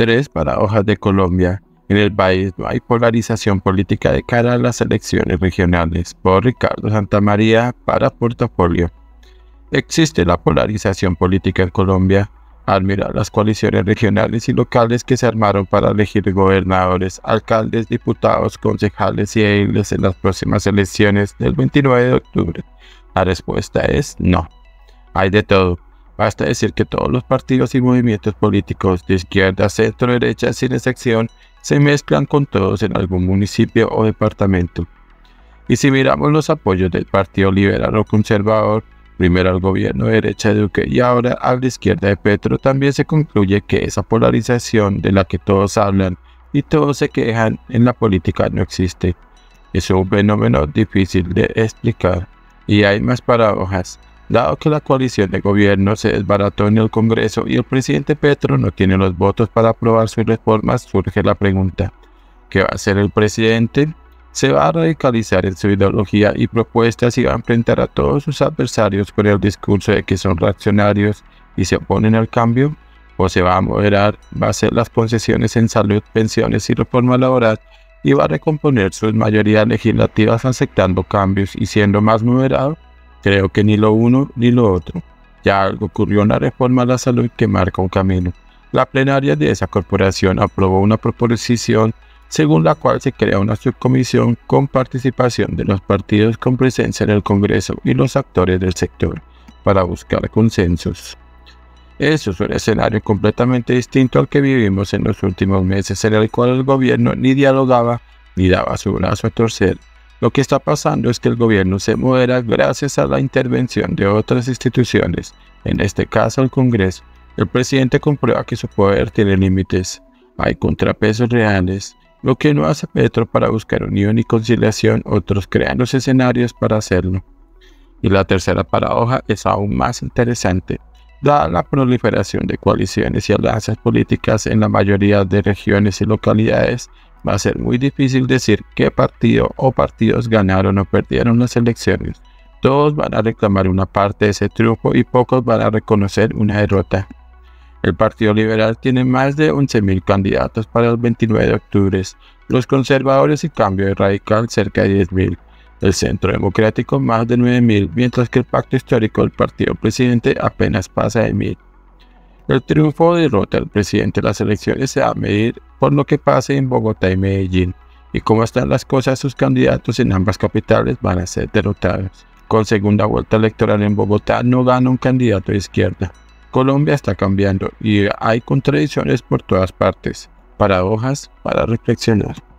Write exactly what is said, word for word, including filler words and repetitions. interés para hojas de Colombia. En el país no hay polarización política de cara a las elecciones regionales. Por Ricardo Santamaría para Portafolio. Existe la polarización política en Colombia al mirar las coaliciones regionales y locales que se armaron para elegir gobernadores, alcaldes, diputados, concejales y edils en las próximas elecciones del veintinueve de octubre. La respuesta es no. Hay de todo. Basta decir que todos los partidos y movimientos políticos de izquierda, centro, derecha, sin excepción, se mezclan con todos en algún municipio o departamento. Y si miramos los apoyos del Partido Liberal o Conservador, primero al gobierno de derecha de Duque y ahora a la izquierda de Petro, también se concluye que esa polarización de la que todos hablan y todos se quejan en la política no existe. Es un fenómeno difícil de explicar y hay más paradojas, dado que la coalición de gobierno se desbarató en el Congreso y el presidente Petro no tiene los votos para aprobar sus reformas, surge la pregunta, ¿qué va a hacer el presidente? Se va a radicalizar en su ideología y propuestas y va a enfrentar a todos sus adversarios con el discurso de que son reaccionarios y se oponen al cambio, o se va a moderar, va a hacer las concesiones en salud, pensiones y reforma laboral y va a recomponer sus mayorías legislativas aceptando cambios y siendo más moderado. Creo que ni lo uno ni lo otro. Ya algo ocurrió en la reforma a la salud que marca un camino. La plenaria de esa corporación aprobó una proposición según la cual se crea una subcomisión con participación de los partidos con presencia en el Congreso y los actores del sector, para buscar consensos. Eso es un escenario completamente distinto al que vivimos en los últimos meses, en el cual el gobierno ni dialogaba ni daba su brazo a torcer. Lo que está pasando es que el gobierno se modera gracias a la intervención de otras instituciones, en este caso el Congreso. El presidente comprueba que su poder tiene límites, hay contrapesos reales. Lo que no hace Petro para buscar unión y conciliación, otros crean los escenarios para hacerlo. Y la tercera paradoja es aún más interesante, dada la proliferación de coaliciones y alianzas políticas en la mayoría de regiones y localidades, va a ser muy difícil decir qué partido o partidos ganaron o perdieron las elecciones. Todos van a reclamar una parte de ese triunfo y pocos van a reconocer una derrota. El Partido Liberal tiene más de once mil candidatos para el veintinueve de octubre, los conservadores y Cambio Radical cerca de diez mil, el Centro Democrático más de nueve mil, mientras que el Pacto Histórico del Partido Presidente apenas pasa de mil. El triunfo o derrota del presidente de las elecciones se va a medir por lo que pase en Bogotá y Medellín, y como están las cosas, sus candidatos en ambas capitales van a ser derrotados. Con segunda vuelta electoral en Bogotá no gana un candidato de izquierda. Colombia está cambiando y hay contradicciones por todas partes. Paradojas para reflexionar.